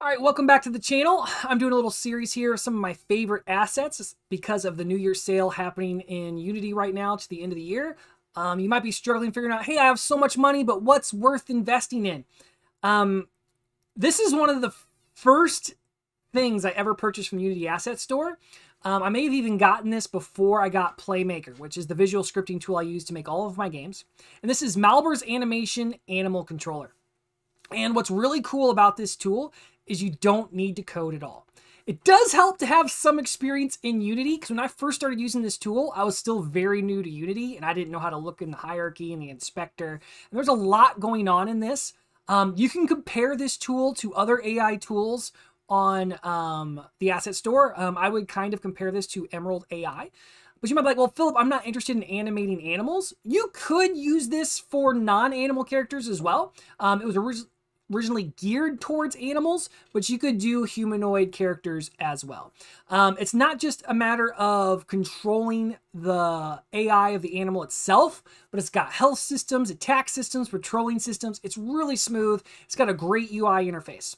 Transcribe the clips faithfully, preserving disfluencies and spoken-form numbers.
All right, welcome back to the channel. I'm doing a little series here of some of my favorite assets because of the New Year's sale happening in Unity right now to the end of the year. Um, you might be struggling figuring out, hey, I have so much money, but what's worth investing in? Um, this is one of the first things I ever purchased from Unity Asset Store. Um, I may have even gotten this before I got Playmaker, which is the visual scripting tool I use to make all of my games. And this is Malbers Animation Animal Controller. And what's really cool about this tool is you don't need to code at all. It does help to have some experience in Unity, because when I first started using this tool, I was still very new to Unity, and I didn't know how to look in the hierarchy and the inspector. And there's a lot going on in this. Um, you can compare this tool to other A I tools on um, the Asset Store. Um, I would kind of compare this to Emerald A I. But you might be like, well, Philip, I'm not interested in animating animals. You could use this for non-animal characters as well. Um, it was originally... originally geared towards animals, but you could do humanoid characters as well. Um, it's not just a matter of controlling the A I of the animal itself, but it's got health systems, attack systems, patrolling systems. It's really smooth. It's got a great U I interface.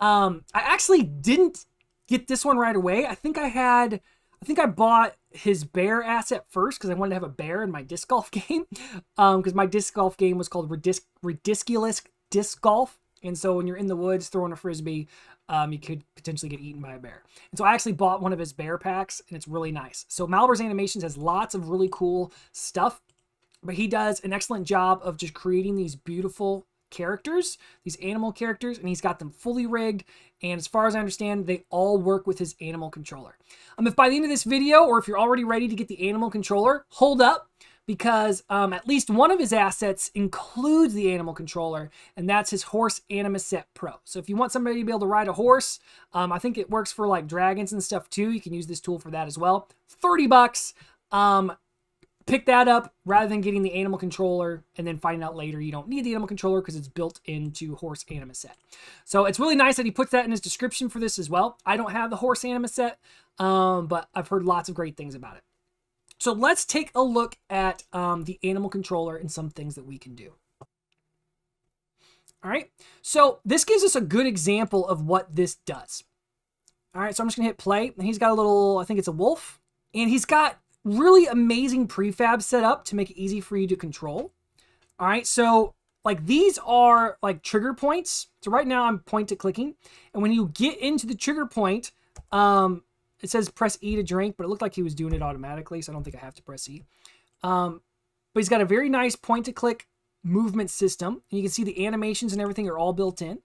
Um, I actually didn't get this one right away. I think I had, I think I bought his bear asset first because I wanted to have a bear in my disc golf game, because um, my disc golf game was called Ridis Ridisculous Disc Golf. And so when you're in the woods throwing a Frisbee, um, you could potentially get eaten by a bear. And so I actually bought one of his bear packs, and it's really nice. So Malbers Animations has lots of really cool stuff, but he does an excellent job of just creating these beautiful characters, these animal characters, and he's got them fully rigged. And as far as I understand, they all work with his animal controller. Um, if by the end of this video, or if you're already ready to get the animal controller, hold up, because um, at least one of his assets includes the animal controller, and that's his Horse AnimSet Pro. So if you want somebody to be able to ride a horse, um, I think it works for like dragons and stuff too. You can use this tool for that as well. thirty bucks. Um, pick that up rather than getting the animal controller and then finding out later you don't need the animal controller because it's built into Horse AnimSet. So it's really nice that he puts that in his description for this as well. I don't have the Horse AnimSet, um, but I've heard lots of great things about it. So let's take a look at um, the animal controller and some things that we can do. All right, so this gives us a good example of what this does. All right, so I'm just gonna hit play, and he's got a little, I think it's a wolf, and he's got really amazing prefab set up to make it easy for you to control. All right, so like these are like trigger points. So right now I'm point to clicking, and when you get into the trigger point, um, it says press E to drink, but it looked like he was doing it automatically, so I don't think I have to press E. Um, but he's got a very nice point-to-click movement system. And you can see the animations and everything are all built in.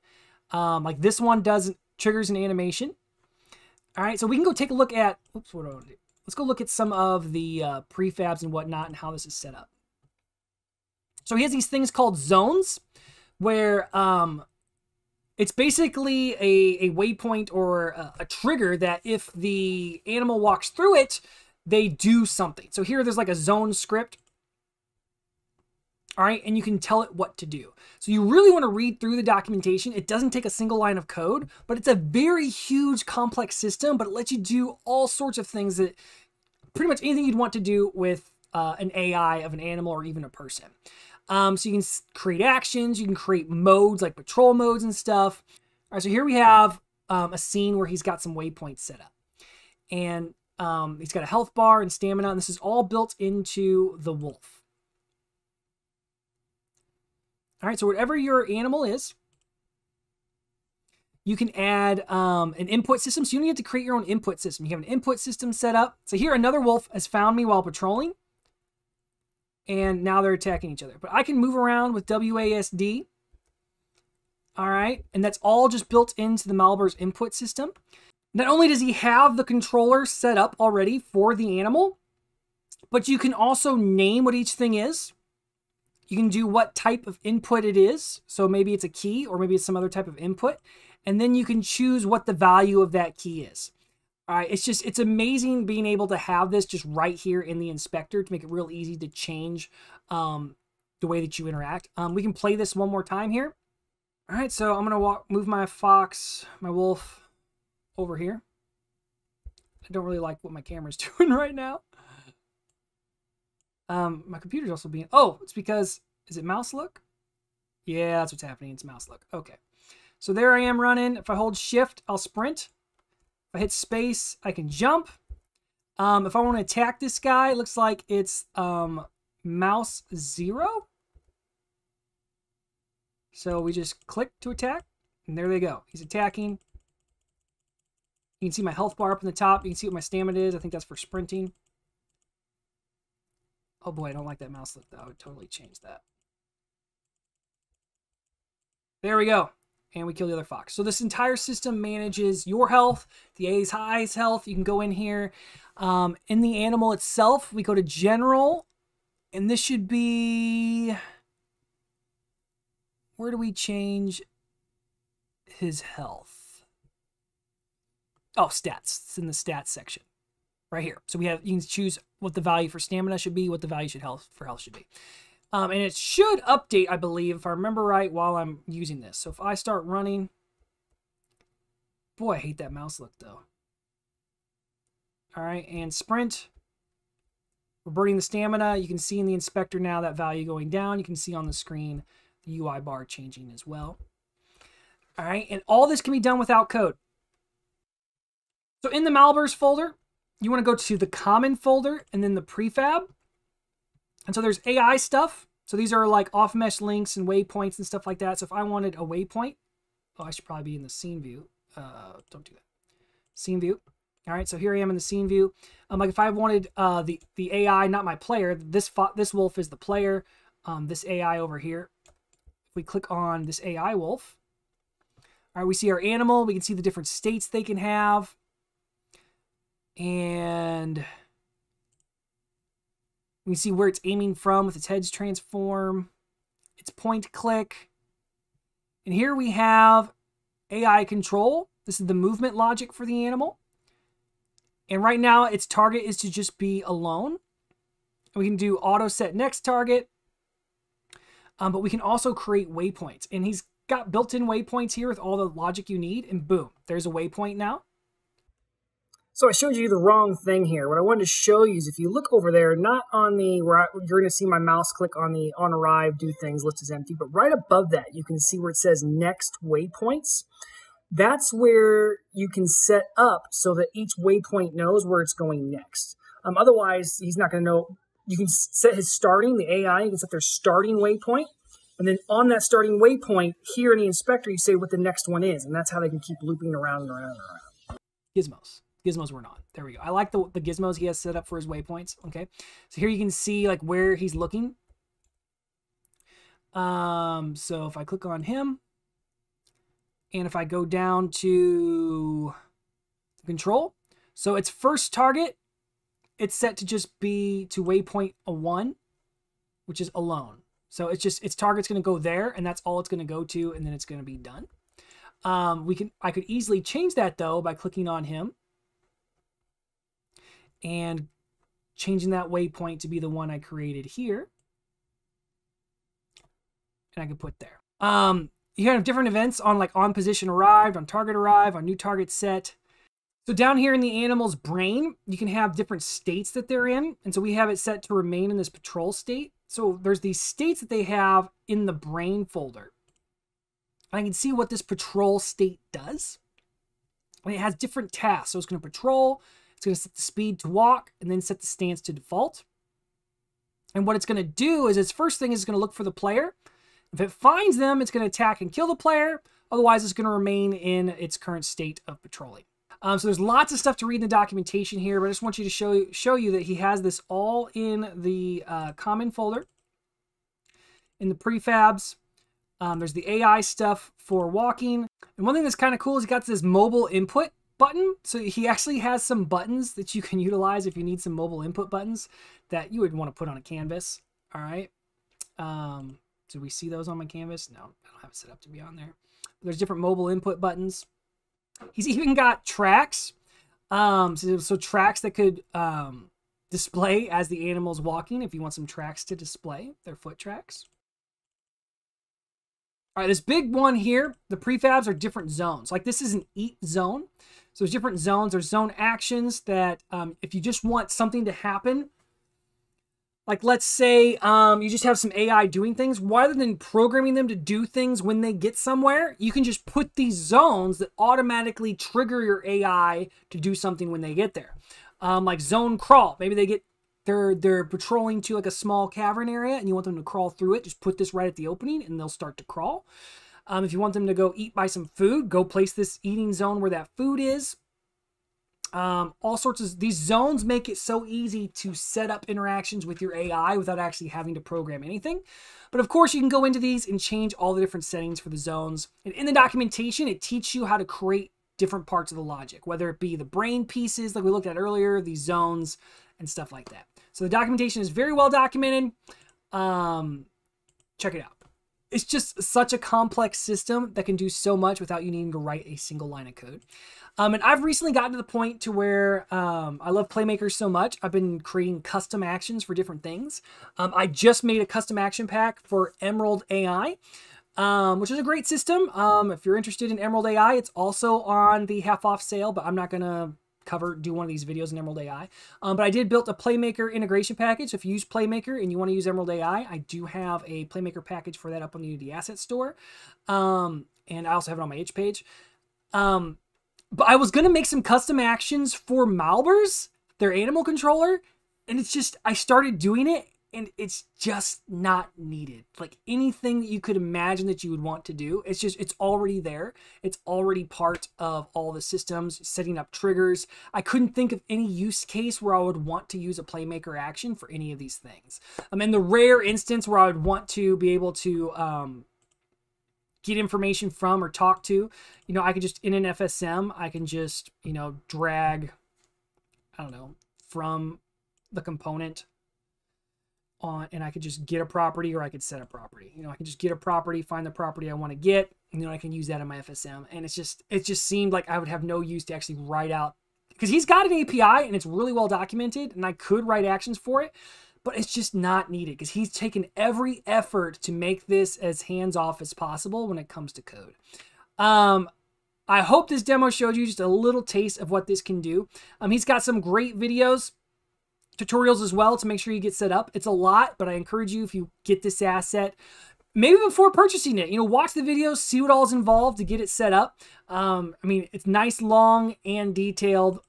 Um, like this one does triggers an animation. All right, so we can go take a look at... Oops, what do I want to do? Let's go look at some of the uh, prefabs and whatnot and how this is set up. So he has these things called zones where... Um, It's basically a, a waypoint or a, a trigger that if the animal walks through it, they do something. So here there's like a zone script. All right, and you can tell it what to do. So you really want to read through the documentation. It doesn't take a single line of code, but it's a very huge, complex system, but it lets you do all sorts of things that pretty much anything you'd want to do with uh, an A I of an animal or even a person. Um, so you can create actions, you can create modes like patrol modes and stuff. All right, so here we have um, a scene where he's got some waypoints set up. And um, he's got a health bar and stamina, and this is all built into the wolf. All right, so whatever your animal is, you can add um, an input system. So you don't need to create your own input system. You have an input system set up. So here another wolf has found me while patrolling. And now they're attacking each other. But I can move around with W A S D. All right. And that's all just built into the Malbers input system. Not only does he have the controller set up already for the animal, but you can also name what each thing is. You can do what type of input it is. So maybe it's a key or maybe it's some other type of input. And then you can choose what the value of that key is. All right, it's just, it's amazing being able to have this just right here in the inspector to make it real easy to change um, the way that you interact. Um, we can play this one more time here. All right, so I'm gonna walk, move my fox, my wolf over here. I don't really like what my camera's doing right now. Um, my computer's also being, oh, it's because, is it mouse look? Yeah, that's what's happening, it's mouse look, okay. So there I am running. If I hold shift, I'll sprint. If I hit space, I can jump. Um, if I want to attack this guy, it looks like it's um, mouse zero. So we just click to attack, and there they go. He's attacking. You can see my health bar up in the top. You can see what my stamina is. I think that's for sprinting. Oh boy, I don't like that mouse look, though. I would totally change that. There we go. And we kill the other fox. So this entire system manages your health, the A's high's health. You can go in here. Um, in the animal itself, we go to general. And this should be... Where do we change his health? Oh, stats. It's in the stats section right here. So we have, you can choose what the value for stamina should be, what the value should health for health should be. Um, and it should update, I believe, if I remember right, while I'm using this. So if I start running, boy, I hate that mouse look though. All right, and sprint. We're burning the stamina. You can see in the inspector now that value going down. You can see on the screen the U I bar changing as well. All right, and all this can be done without code. So in the Malbers folder, you want to go to the common folder and then the prefab. And so there's A I stuff. So these are like off mesh links and waypoints and stuff like that. So if I wanted a waypoint, oh, I should probably be in the scene view. Uh, don't do that. Scene view. All right, so here I am in the scene view. Um, like if I wanted uh, the the A I, not my player. This this wolf is the player. Um, this A I over here. We click on this A I wolf. All right, we see our animal. We can see the different states they can have. And we can see where it's aiming from with its head's transform, its point click. And here we have A I control. This is the movement logic for the animal. And right now its target is to just be alone. And we can do auto set next target. Um, but we can also create waypoints. And he's got built-in waypoints here with all the logic you need. And boom, there's a waypoint now. So I showed you the wrong thing here. What I wanted to show you is if you look over there, not on the, where I, you're going to see my mouse click on the on arrive, do things, list is empty. But right above that, you can see where it says next waypoints. That's where you can set up so that each waypoint knows where it's going next. Um, otherwise, he's not going to know. You can set his starting, the A I, you can set their starting waypoint. And then on that starting waypoint, here in the inspector, you say what the next one is. And that's how they can keep looping around and around and around. Gizmos. Gizmos were not. There we go. I like the, the gizmos he has set up for his waypoints. Okay. So here you can see like where he's looking. Um, so if I click on him, and if I go down to control, so its first target, it's set to just be to waypoint a one, which is alone. So it's just, its target's going to go there, and that's all it's going to go to, and then it's going to be done. Um, we can, I could easily change that though by clicking on him and changing that waypoint to be the one I created here, and I can put there. Um, you have different events on like on position arrived, on target arrived, on new target set. So down here in the animal's brain, you can have different states that they're in. And so we have it set to remain in this patrol state. So there's these states that they have in the brain folder. And I can see what this patrol state does. And it has different tasks. So it's going to patrol. It's going to set the speed to walk and then set the stance to default. And what it's going to do is its first thing is it's going to look for the player. If it finds them, it's going to attack and kill the player. Otherwise, it's going to remain in its current state of patrolling. Um, so there's lots of stuff to read in the documentation here, but I just want you to show, show you that he has this all in the uh, common folder. In the prefabs, um, there's the A I stuff for walking. And one thing that's kind of cool is he got this mobile input button. So he actually has some buttons that you can utilize if you need some mobile input buttons that you would want to put on a canvas. All right. Um, do we see those on my canvas? No, I don't have it set up to be on there. There's different mobile input buttons. He's even got tracks, um, so, so tracks that could um, display as the animal's walking if you want some tracks to display, their foot tracks. All right, this big one here, the prefabs are different zones. Like this is an eat zone. So there's different zones. There's zone actions that um, if you just want something to happen, Like, let's say um, you just have some A I doing things. Rather than programming them to do things when they get somewhere, you can just put these zones that automatically trigger your A I to do something when they get there. Um, like zone crawl. Maybe they get, they're, they're patrolling to like a small cavern area and you want them to crawl through it. Just put this right at the opening and they'll start to crawl. Um, if you want them to go eat by some food, go place this eating zone where that food is. Um, all sorts of these zones make it so easy to set up interactions with your A I without actually having to program anything. But of course you can go into these and change all the different settings for the zones. And in the documentation, it teaches you how to create different parts of the logic, whether it be the brain pieces like we looked at earlier, these zones and stuff like that. So the documentation is very well documented. Um, check it out. It's just such a complex system that can do so much without you needing to write a single line of code. Um, and I've recently gotten to the point to where um, I love Playmaker so much. I've been creating custom actions for different things. Um, I just made a custom action pack for Emerald A I, um, which is a great system. Um, if you're interested in Emerald A I, it's also on the half off sale, but I'm not going to cover, do one of these videos in Emerald A I. Um, but I did build a Playmaker integration package. So if you use Playmaker and you want to use Emerald A I, I do have a Playmaker package for that up on the Unity Asset Store. Um, and I also have it on my itch page. Um, But I was going to make some custom actions for Malbers, their animal controller, and it's just, I started doing it, and it's just not needed. Like, anything that you could imagine that you would want to do, it's just, it's already there. It's already part of all the systems, setting up triggers. I couldn't think of any use case where I would want to use a Playmaker action for any of these things. I mean, the rare instance where I would want to be able to... Um, get information from or talk to, you know, I could just in an F S M, I can just, you know, drag, I don't know, from the component on, and I could just get a property or I could set a property, you know, I can just get a property, find the property I want to get, and then I can use that in my F S M. And it's just, it just seemed like I would have no use to actually write out, because he's got an A P I and it's really well documented and I could write actions for it. But it's just not needed because he's taken every effort to make this as hands-off as possible when it comes to code. Um, I hope this demo showed you just a little taste of what this can do. Um, he's got some great videos, tutorials as well to make sure you get set up. It's a lot, but I encourage you, if you get this asset, maybe before purchasing it, you know, watch the videos, see what all is involved to get it set up. Um, I mean, it's nice, long, and detailed.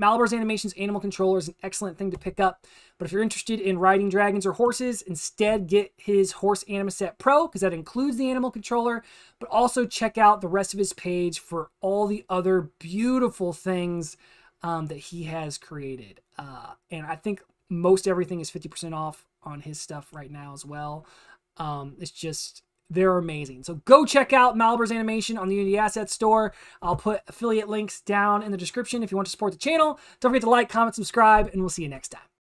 Malbers Animation's Animal Controller is an excellent thing to pick up. But if you're interested in riding dragons or horses, instead get his Horse AnimSet Pro, because that includes the Animal Controller. But also check out the rest of his page for all the other beautiful things um, that he has created. Uh, and I think most everything is fifty percent off on his stuff right now as well. Um, it's just... They're amazing. So go check out Malbers Animation on the Unity Asset Store. I'll put affiliate links down in the description if you want to support the channel. Don't forget to like, comment, subscribe, and we'll see you next time.